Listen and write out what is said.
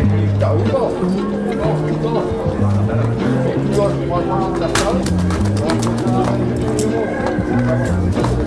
eigenlijk dat ook al. Ik word wat aan de hand.